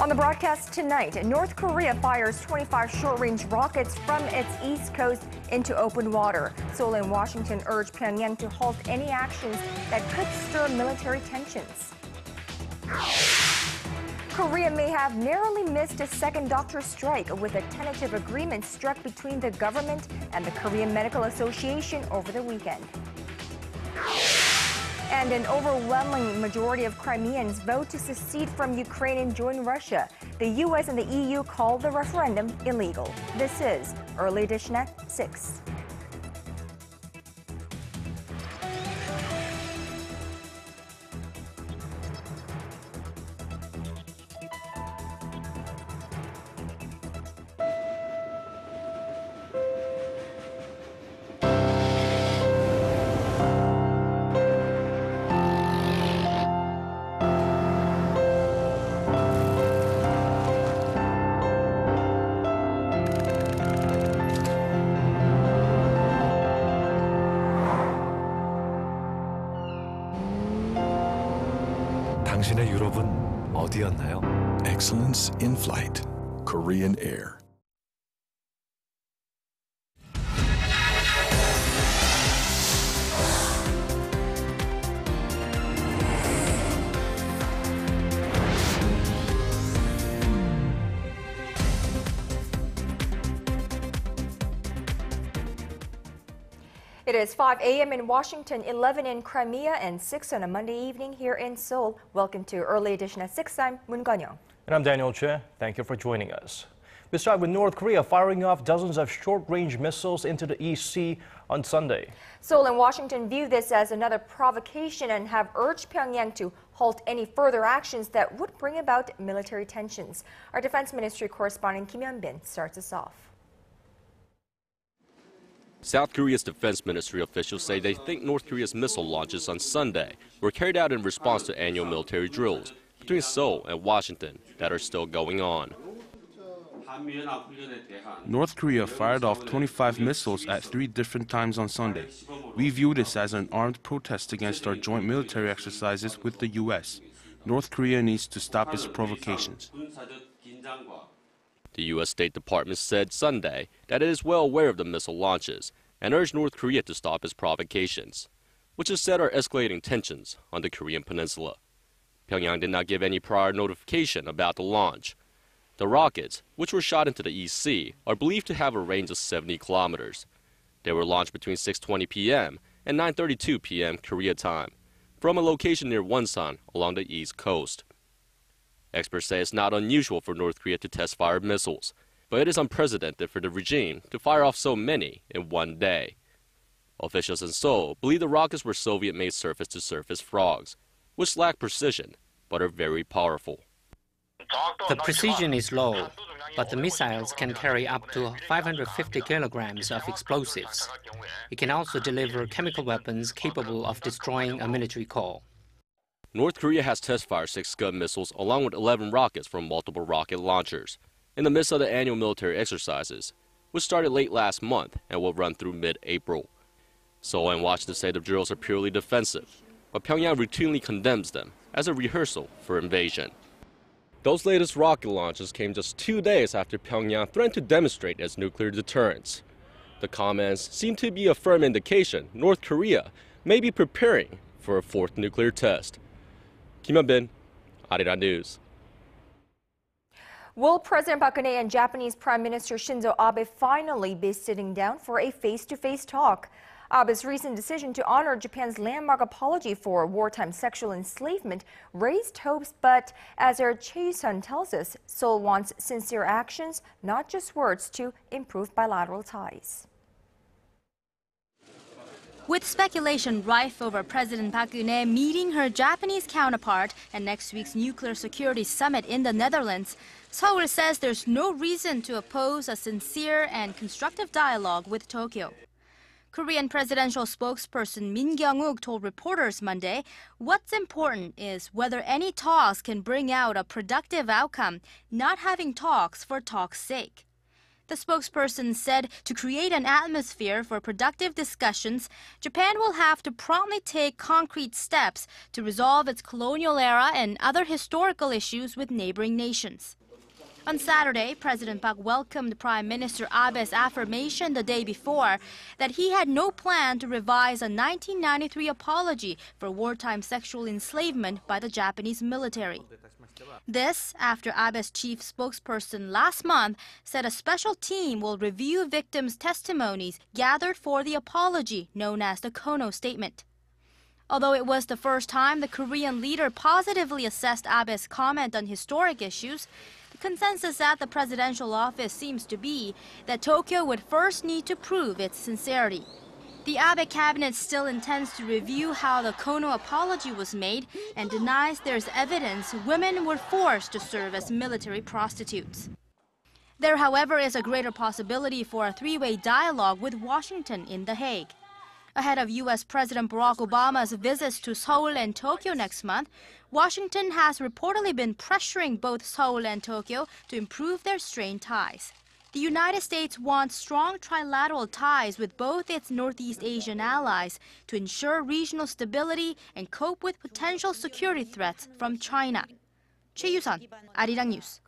On the broadcast tonight, North Korea fires 25 short-range rockets from its east coast into open water. Seoul and Washington urge Pyongyang to halt any actions that could stir military tensions. Korea may have narrowly missed a second doctor strike with a tentative agreement struck between the government and the Korean Medical Association over the weekend. And an overwhelming majority of Crimeans vote to secede from Ukraine and join Russia. The U.S. and the EU called the referendum illegal. This is Early Edition at 6. Excellence in flight, Korean Air. It is 5 a.m. in Washington, 11 in Crimea, and 6 on a Monday evening here in Seoul. Welcome to Early Edition at 6. I'm Moon Connyoung. And I'm Daniel Choi. Thank you for joining us. We start with North Korea firing off dozens of short-range missiles into the East Sea on Sunday. Seoul and Washington view this as another provocation and have urged Pyongyang to halt any further actions that would bring about military tensions. Our Defense Ministry correspondent Kim Hyun-bin starts us off. South Korea's Defense Ministry officials say they think North Korea's missile launches on Sunday were carried out in response to annual military drills between Seoul and Washington that are still going on. North Korea fired off 25 missiles at 3 different times on Sunday. We view this as an armed protest against our joint military exercises with the U.S. North Korea needs to stop its provocations. The U.S. State Department said Sunday that it is well aware of the missile launches and urged North Korea to stop its provocations, which is said are escalating tensions on the Korean Peninsula. Pyongyang did not give any prior notification about the launch. The rockets, which were shot into the East Sea, are believed to have a range of 70 kilometers. They were launched between 6:20 p.m. and 9:32 p.m. Korea time, from a location near Wonsan along the east coast. Experts say it's not unusual for North Korea to test fire missiles, but it is unprecedented for the regime to fire off so many in one day. Officials in Seoul believe the rockets were Soviet-made surface-to-surface FROGs, which lack precision, but are very powerful. The precision is low, but the missiles can carry up to 550 kilograms of explosives. It can also deliver chemical weapons capable of destroying a military core. North Korea has test-fired 6 Scud missiles along with 11 rockets from multiple rocket launchers in the midst of the annual military exercises, which started late last month and will run through mid-April. Seoul and Washington say the drills are purely defensive, but Pyongyang routinely condemns them as a rehearsal for invasion. Those latest rocket launches came just 2 days after Pyongyang threatened to demonstrate its nuclear deterrence. The comments seem to be a firm indication North Korea may be preparing for a 4th nuclear test. Kim Hyun-bin, Arirang News. Will President Park Geun-hye and Japanese Prime Minister Shinzo Abe finally be sitting down for a face-to-face talk? Abe's recent decision to honor Japan's landmark apology for wartime sexual enslavement raised hopes, but as our Choi Yu-sun tells us, Seoul wants sincere actions, not just words, to improve bilateral ties. With speculation rife over President Park Geun-hye meeting her Japanese counterpart at next week's nuclear security summit in the Netherlands, Seoul says there's no reason to oppose a sincere and constructive dialogue with Tokyo. Korean presidential spokesperson Min Kyung-wook told reporters Monday, "What's important is whether any talks can bring out a productive outcome, not having talks for talk's sake." The spokesperson said to create an atmosphere for productive discussions, Japan will have to promptly take concrete steps to resolve its colonial era and other historical issues with neighboring nations. On Saturday, President Park welcomed Prime Minister Abe's affirmation the day before that he had no plan to revise a 1993 apology for wartime sexual enslavement by the Japanese military. This after Abe's chief spokesperson last month said a special team will review victims' testimonies gathered for the apology known as the Kono Statement. Although it was the first time the Korean leader positively assessed Abe's comment on historic issues, the consensus at the presidential office seems to be that Tokyo would first need to prove its sincerity. The Abe cabinet still intends to review how the Kono apology was made and denies there's evidence women were forced to serve as military prostitutes. There, however, is a greater possibility for a three-way dialogue with Washington in The Hague. Ahead of U.S. President Barack Obama's visits to Seoul and Tokyo next month, Washington has reportedly been pressuring both Seoul and Tokyo to improve their strained ties. The United States wants strong trilateral ties with both its Northeast Asian allies to ensure regional stability and cope with potential security threats from China. Choi Yu-sun, Arirang News.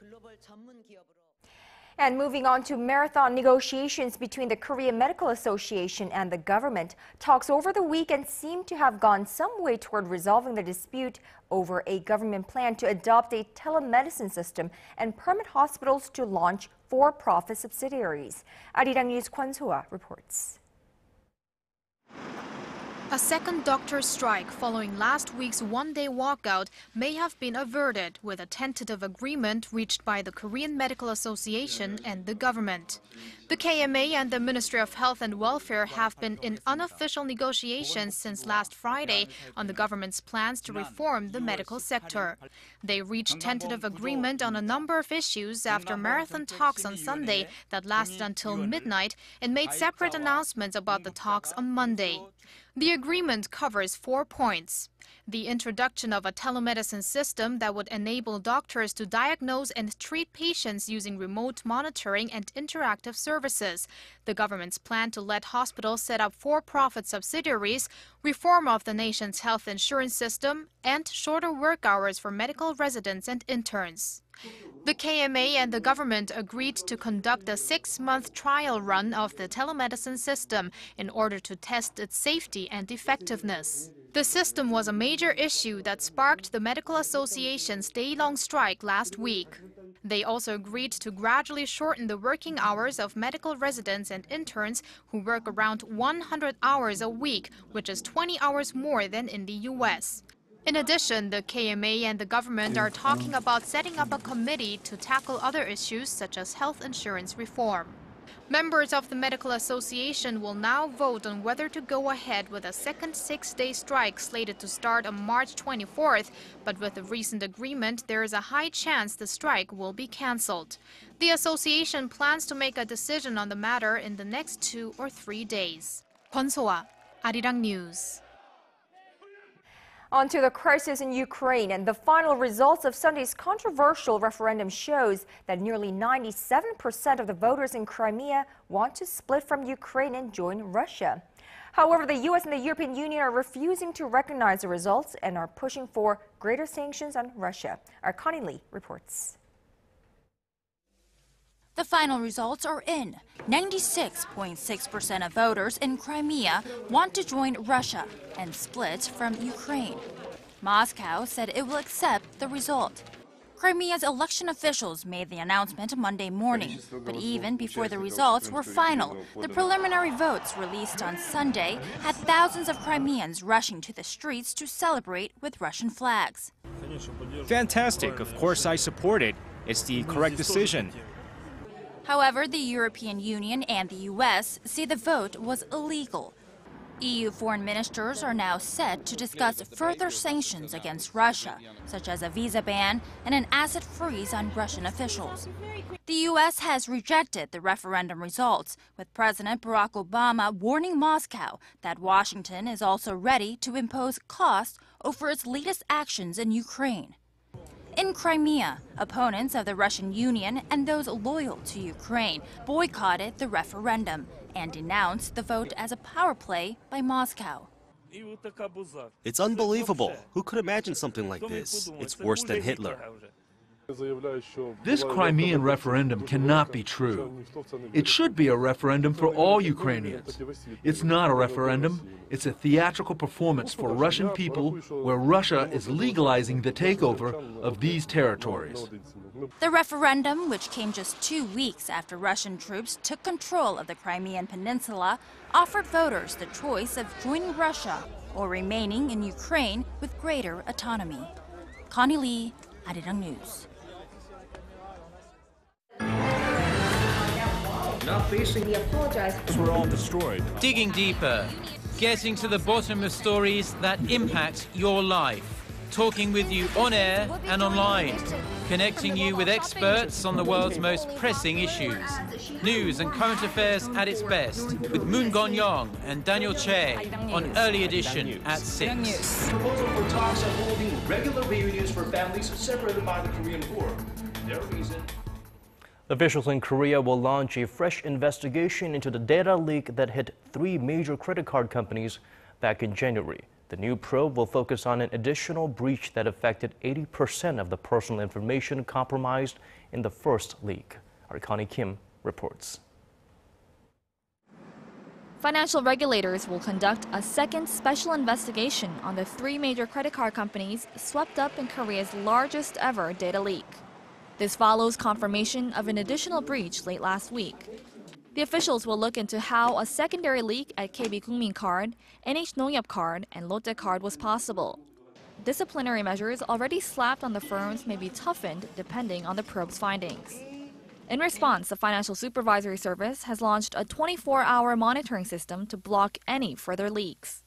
And moving on to marathon negotiations between the Korean Medical Association and the government, talks over the weekend seem to have gone some way toward resolving the dispute over a government plan to adopt a telemedicine system and permit hospitals to launch for-profit subsidiaries. Arirang News' Kwon So-hwa reports. A second doctor strike following last week's one-day walkout may have been averted with a tentative agreement reached by the Korean Medical Association and the government. The KMA and the Ministry of Health and Welfare have been in unofficial negotiations since last Friday on the government's plans to reform the medical sector. They reached tentative agreement on a number of issues after marathon talks on Sunday that lasted until midnight and made separate announcements about the talks on Monday. The agreement covers 4 points. The introduction of a telemedicine system that would enable doctors to diagnose and treat patients using remote monitoring and interactive services, the government's plan to let hospitals set up for-profit subsidiaries, reform of the nation's health insurance system, and shorter work hours for medical residents and interns. The KMA and the government agreed to conduct a 6-month trial run of the telemedicine system in order to test its safety and effectiveness. The system was a major issue that sparked the Medical Association's day-long strike last week. They also agreed to gradually shorten the working hours of medical residents and interns who work around 100 hours a week, which is 20 hours more than in the U.S. In addition, the KMA and the government are talking about setting up a committee to tackle other issues such as health insurance reform. Members of the Medical Association will now vote on whether to go ahead with a second 6-day strike slated to start on March 24th, but with the recent agreement, there is a high chance the strike will be cancelled. The association plans to make a decision on the matter in the next 2 or 3 days. Kwon So-hwa, Arirang News. On to the crisis in Ukraine, and the final results of Sunday's controversial referendum shows that nearly 97% of the voters in Crimea want to split from Ukraine and join Russia. However, the U.S. and the European Union are refusing to recognize the results and are pushing for greater sanctions on Russia. Our Connie Lee reports. The final results are in. 96.6% of voters in Crimea want to join Russia and split from Ukraine. Moscow said it will accept the result. Crimea's election officials made the announcement Monday morning, but even before the results were final, the preliminary votes released on Sunday had thousands of Crimeans rushing to the streets to celebrate with Russian flags. Fantastic, of course I support it. It's the correct decision. However, the European Union and the U.S. say the vote was illegal. EU foreign ministers are now set to discuss further sanctions against Russia, such as a visa ban and an asset freeze on Russian officials. The U.S. has rejected the referendum results, with President Barack Obama warning Moscow that Washington is also ready to impose costs over its latest actions in Ukraine. In Crimea, opponents of the Russian Union and those loyal to Ukraine boycotted the referendum and denounced the vote as a power play by Moscow. It's unbelievable. Who could imagine something like this? It's worse than Hitler. This Crimean referendum cannot be true. It should be a referendum for all Ukrainians. It's not a referendum. It's a theatrical performance for Russian people where Russia is legalizing the takeover of these territories. The referendum, which came just 2 weeks after Russian troops took control of the Crimean Peninsula, offered voters the choice of joining Russia or remaining in Ukraine with greater autonomy. Connie Lee, Arirang News. We apologize. We're all destroyed. Digging deeper, getting to the bottom of stories that impact your life. Talking with you on air and online. Connecting you with experts on the world's most pressing issues. News and current affairs at its best with Moon Connyoung and Daniel Choi on Early Edition at 6. The proposal for talks on holding regular reunions for families separated by the Korean War. Their reason. Officials in Korea will launch a fresh investigation into the data leak that hit 3 major credit card companies back in January. The new probe will focus on an additional breach that affected 80% of the personal information compromised in the first leak. Our Connie Kim reports. Financial regulators will conduct a second special investigation on the 3 major credit card companies swept up in Korea's largest ever data leak. This follows confirmation of an additional breach late last week. The officials will look into how a secondary leak at KB Kookmin card, NH Nonghyup card, and Lotte card was possible. Disciplinary measures already slapped on the firms may be toughened depending on the probe's findings. In response, the Financial Supervisory Service has launched a 24-hour monitoring system to block any further leaks.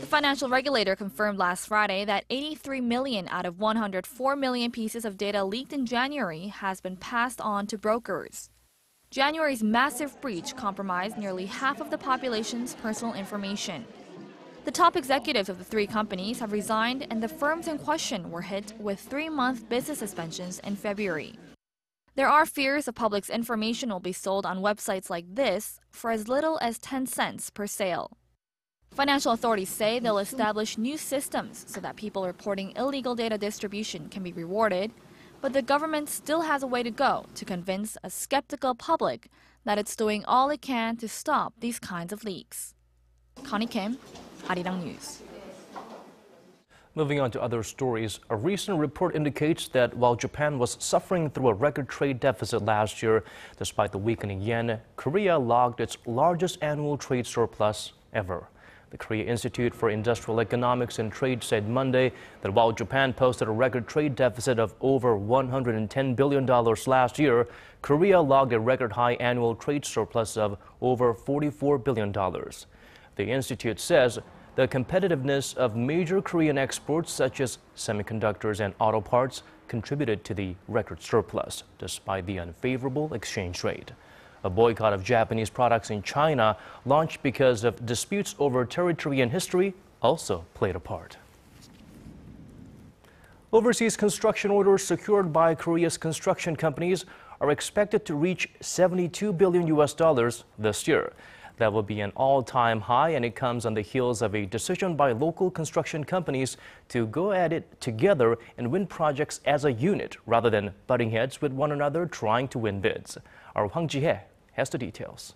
The financial regulator confirmed last Friday that 83 million out of 104 million pieces of data leaked in January has been passed on to brokers. January's massive breach compromised nearly half of the population's personal information. The top executives of the 3 companies have resigned, and the firms in question were hit with 3-month business suspensions in February. There are fears the public's information will be sold on websites like this for as little as 10 cents per sale. Financial authorities say they'll establish new systems so that people reporting illegal data distribution can be rewarded, but the government still has a way to go to convince a skeptical public that it's doing all it can to stop these kinds of leaks. Connie Kim, Arirang News. Moving on to other stories, a recent report indicates that while Japan was suffering through a record trade deficit last year, despite the weakening yen, Korea logged its largest annual trade surplus ever. The Korea Institute for Industrial Economics and Trade said Monday that while Japan posted a record trade deficit of over $110 billion last year, Korea logged a record high annual trade surplus of over $44 billion. The institute says the competitiveness of major Korean exports such as semiconductors and auto parts contributed to the record surplus, despite the unfavorable exchange rate. A boycott of Japanese products in China, launched because of disputes over territory and history, also played a part. Overseas construction orders secured by Korea's construction companies are expected to reach $72 billion this year. That will be an all-time high, and it comes on the heels of a decision by local construction companies to go at it together and win projects as a unit rather than butting heads with one another trying to win bids. Our Hwang Ji-hye has the details.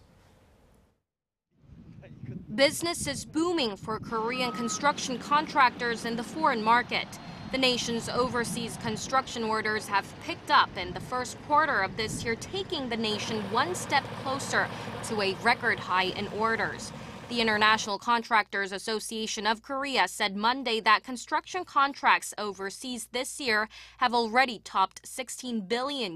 Business is booming for Korean construction contractors in the foreign market. The nation's overseas construction orders have picked up in the first quarter of this year, taking the nation one step closer to a record high in orders. The International Contractors Association of Korea said Monday that construction contracts overseas this year have already topped $16 billion.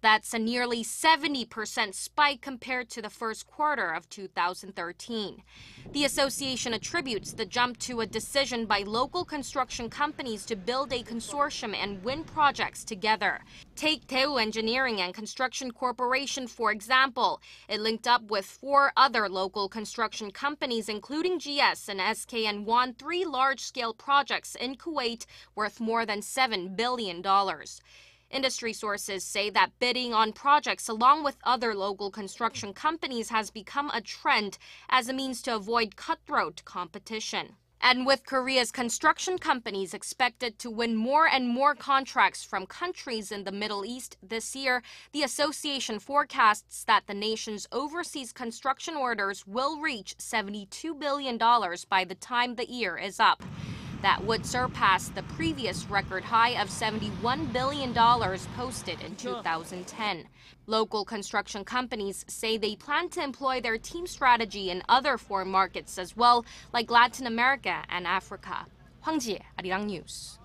That's a nearly 70% spike compared to the first quarter of 2013. The association attributes the jump to a decision by local construction companies to build a consortium and win projects together. Take Teu Engineering and Construction Corporation, for example. It linked up with 4 other local construction companies, including GS and SK, and won 3 large-scale projects in Kuwait worth more than $7 billion. Industry sources say that bidding on projects along with other local construction companies has become a trend as a means to avoid cutthroat competition. And with Korea's construction companies expected to win more and more contracts from countries in the Middle East this year, the association forecasts that the nation's overseas construction orders will reach $72 billion by the time the year is up. That would surpass the previous record high of $71 billion posted in 2010. Local construction companies say they plan to employ their team strategy in other foreign markets as well, like Latin America and Africa. Hwang Ji-hye, Arirang News.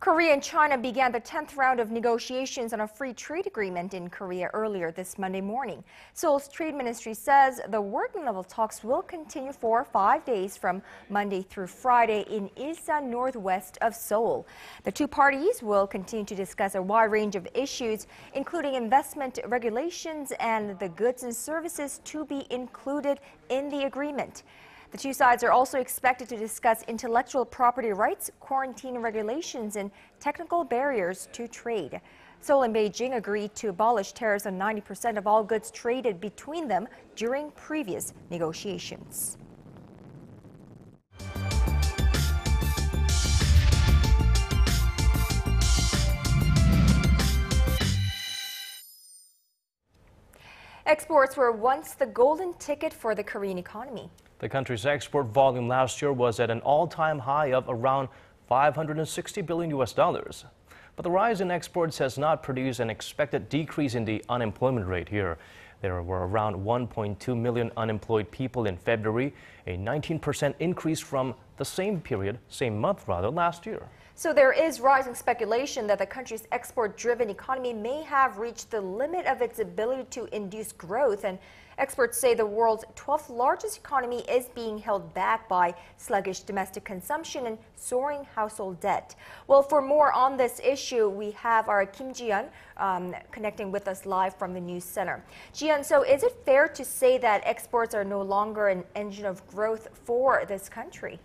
Korea and China began the 10th round of negotiations on a free trade agreement in Korea earlier this Monday morning. Seoul's trade ministry says the working-level talks will continue for 5 days from Monday through Friday in Ilsan, northwest of Seoul. The two parties will continue to discuss a wide range of issues, including investment regulations and the goods and services to be included in the agreement. The two sides are also expected to discuss intellectual property rights, quarantine regulations, and technical barriers to trade. Seoul and Beijing agreed to abolish tariffs on 90% of all goods traded between them during previous negotiations. Exports were once the golden ticket for the Korean economy. The country's export volume last year was at an all-time high of around $560 billion. But the rise in exports has not produced an expected decrease in the unemployment rate here. There were around 1.2 million unemployed people in February, a 19% increase from the same month last year. So there is rising speculation that the country's export-driven economy may have reached the limit of its ability to induce growth, and experts say the world's 12th largest economy is being held back by sluggish domestic consumption and soaring household debt. Well, for more on this issue, we have our Kim Ji-yeon connecting with us live from the news center. Ji-yeon, so is it fair to say that exports are no longer an engine of growth for this country?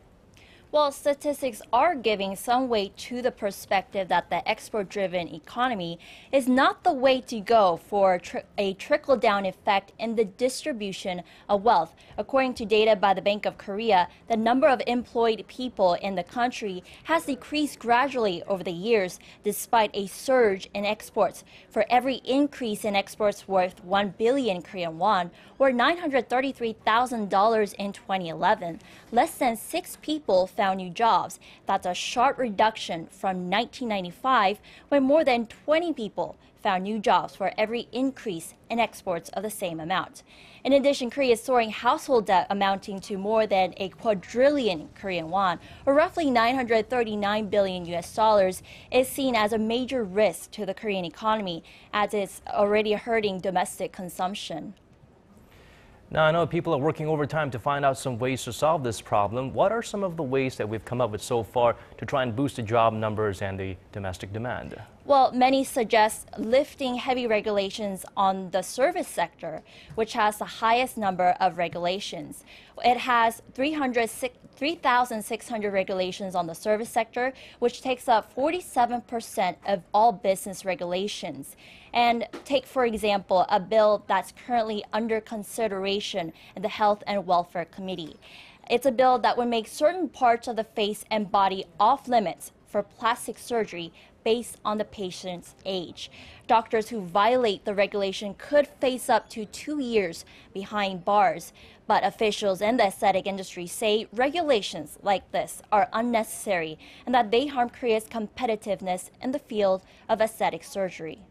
Well, statistics are giving some weight to the perspective that the export-driven economy is not the way to go for a trickle-down effect in the distribution of wealth. According to data by the Bank of Korea, the number of employed people in the country has decreased gradually over the years, despite a surge in exports. For every increase in exports worth 1 billion Korean won, or $933,000 in 2011, less than 6 people found new jobs. That's a sharp reduction from 1995, when more than 20 people found new jobs for every increase in exports of the same amount. In addition, Korea's soaring household debt amounting to more than a quadrillion Korean won, or roughly $939 billion, is seen as a major risk to the Korean economy, as it's already hurting domestic consumption. Now, I know people are working overtime to find out some ways to solve this problem. What are some of the ways that we've come up with so far to try and boost the job numbers and the domestic demand? Well, many suggest lifting heavy regulations on the service sector, which has the highest number of regulations. It has 3,600 regulations on the service sector, which takes up 47% of all business regulations. And take, for example, a bill that's currently under consideration in the Health and Welfare Committee. It's a bill that would make certain parts of the face and body off limits for plastic surgery based on the patient's age. Doctors who violate the regulation could face up to 2 years behind bars, but officials in the aesthetic industry say regulations like this are unnecessary and that they harm Korea's competitiveness in the field of aesthetic surgery.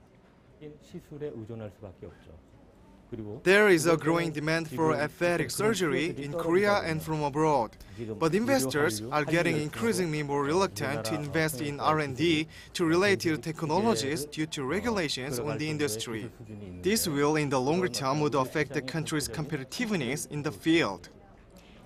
There is a growing demand for aesthetic surgery in Korea and from abroad, but investors are getting increasingly more reluctant to invest in R&D to related technologies due to regulations on the industry. This will, in the longer term, would affect the country's competitiveness in the field.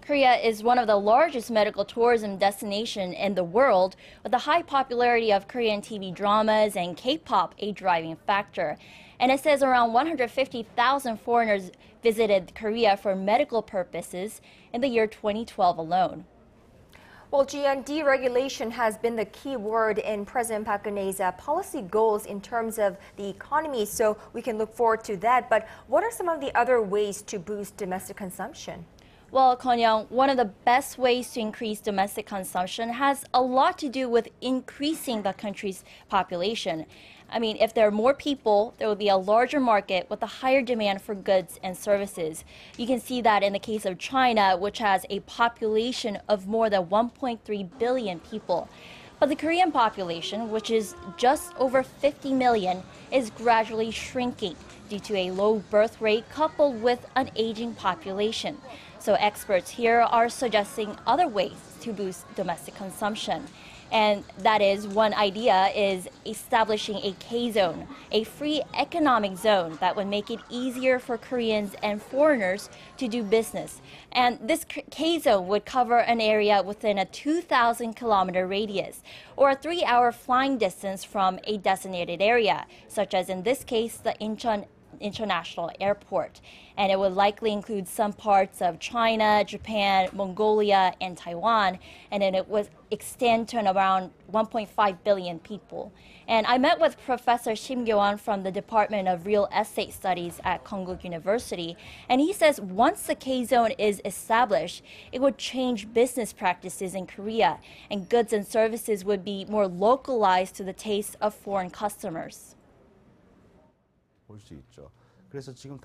Korea is one of the largest medical tourism destinations in the world, with the high popularity of Korean TV dramas and K-pop a driving factor. And it says around 150,000 foreigners visited Korea for medical purposes in the year 2012 alone. Well, GN, deregulation has been the key word in President Park Geun-hye's policy goals in terms of the economy, so we can look forward to that. But what are some of the other ways to boost domestic consumption? Well, Konyang, one of the best ways to increase domestic consumption has a lot to do with increasing the country's population. I mean, if there are more people, there will be a larger market with a higher demand for goods and services. You can see that in the case of China, which has a population of more than 1.3 billion people. But the Korean population, which is just over 50 million, is gradually shrinking due to a low birth rate coupled with an aging population. So experts here are suggesting other ways to boost domestic consumption. And that is one idea is establishing a K-zone, a free economic zone that would make it easier for Koreans and foreigners to do business. And this K-zone would cover an area within a 2,000-kilometer radius or a 3-hour flying distance from a designated area, such as in this case, the Incheon International Airport. And it would likely include some parts of China, Japan, Mongolia, and Taiwan. And then it would extend to around 1.5 billion people. And I met with Professor Shim Gyeon from the Department of Real Estate Studies at Konkuk University. And he says once the K-zone is established, it would change business practices in Korea. And goods and services would be more localized to the tastes of foreign customers.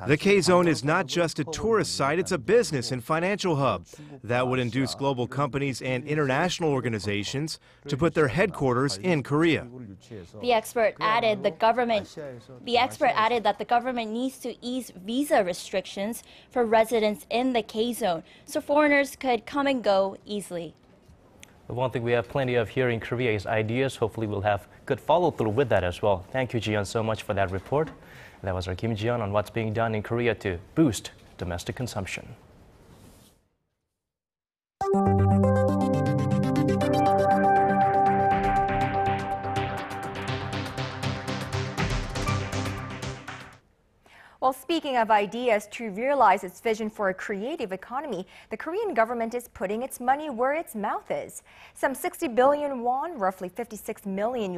The K-zone is not just a tourist site, it's a business and financial hub that would induce global companies and international organizations to put their headquarters in Korea. The expert added that the government needs to ease visa restrictions for residents in the K-zone so foreigners could come and go easily. The one thing we have plenty of here in Korea is ideas. Hopefully we'll have good follow-through with that as well. Thank you, Ji-yeon, so much for that report. That was our Kim Ji-yeon on what's being done in Korea to boost domestic consumption. Well, speaking of ideas to realize its vision for a creative economy, the Korean government is putting its money where its mouth is. Some 60 billion won, roughly $56 million,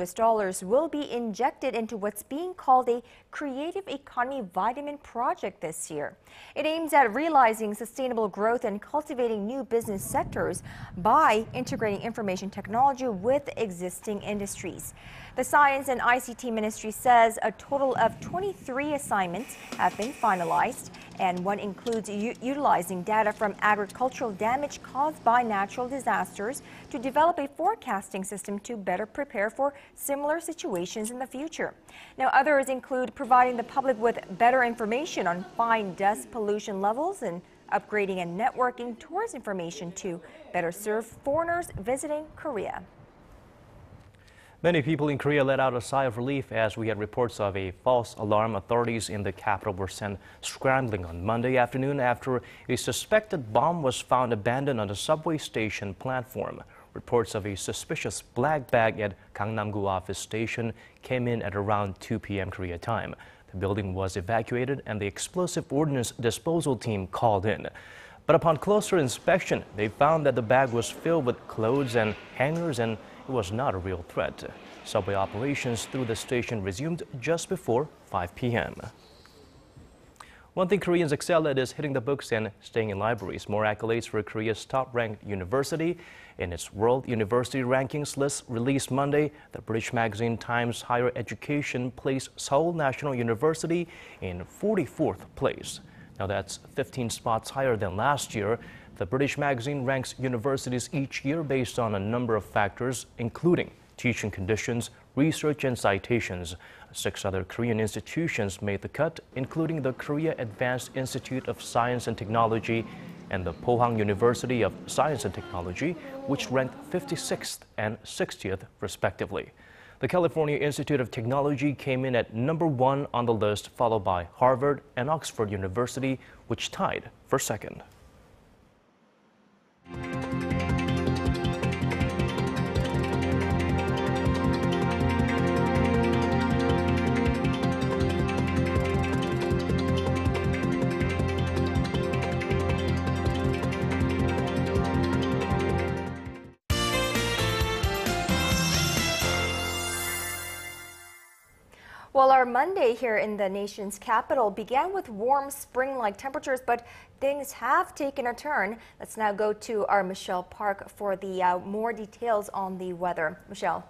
will be injected into what's being called a creative economy vitamin project this year. It aims at realizing sustainable growth and cultivating new business sectors by integrating information technology with existing industries. The Science and ICT Ministry says a total of 23 assignments have been finalized, and one includes utilizing data from agricultural damage caused by natural disasters to develop a forecasting system to better prepare for similar situations in the future. Now, others include providing the public with better information on fine dust pollution levels and upgrading and networking towards information to better serve foreigners visiting Korea. Many people in Korea let out a sigh of relief as we had reports of a false alarm. Authorities in the capital were sent scrambling on Monday afternoon after a suspected bomb was found abandoned on a subway station platform. Reports of a suspicious black bag at Gangnam-gu office station came in at around 2 p.m. Korea time. The building was evacuated and the explosive ordnance disposal team called in. But upon closer inspection, they found that the bag was filled with clothes and hangers, and it was not a real threat. Subway operations through the station resumed just before 5 p.m. One thing Koreans excel at is hitting the books and staying in libraries. More accolades for Korea's top-ranked university. In its World University Rankings list released Monday, the British magazine Times Higher Education placed Seoul National University in 44th place. Now that's 15 spots higher than last year. The British magazine ranks universities each year based on a number of factors, including teaching conditions, research, and citations. 6 other Korean institutions made the cut, including the Korea Advanced Institute of Science and Technology and the Pohang University of Science and Technology, which ranked 56th and 60th, respectively. The California Institute of Technology came in at #1 on the list, followed by Harvard and Oxford University, which tied for second. Well, our Monday here in the nation's capital began with warm spring-like temperatures, but things have taken a turn. Let's now go to our Michelle Park for the more details on the weather. Michelle.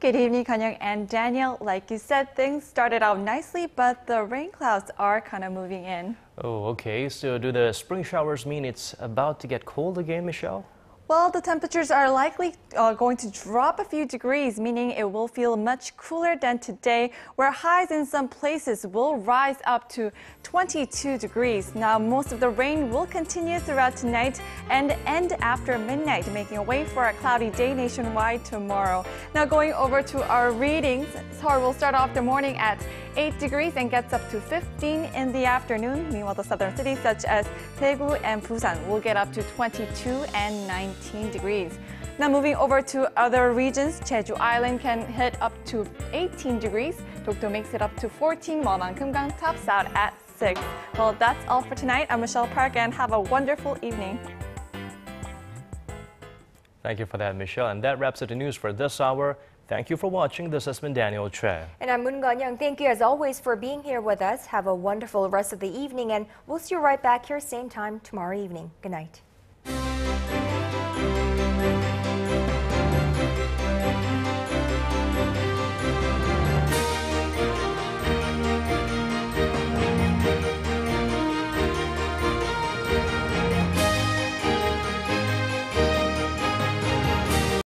Good evening, Kanyang and Daniel. Like you said, things started out nicely, but the rain clouds are kind of moving in. Oh, okay. So do the spring showers mean it's about to get cold again, Michelle? Well, the temperatures are likely going to drop a few degrees, meaning it will feel much cooler than today, where highs in some places will rise up to 22 degrees. Now, most of the rain will continue throughout tonight and end after midnight, making a way for a cloudy day nationwide tomorrow. Now, going over to our readings, Seoul will start off the morning at 8 degrees and gets up to 15 in the afternoon. Meanwhile, the southern cities such as Daegu and Busan will get up to 22 and 19 degrees. Now moving over to other regions, Jeju Island can hit up to 18 degrees. Dokdo makes it up to 14, while Gyeongnam tops out at 6. Well, that's all for tonight. I'm Michelle Park, and have a wonderful evening. Thank you for that, Michelle. And that wraps up the news for this hour. Thank you for watching. This has been Daniel Choi. And I'm Moon Connyoung. Thank you as always for being here with us. Have a wonderful rest of the evening, and we'll see you right back here same time tomorrow evening. Good night.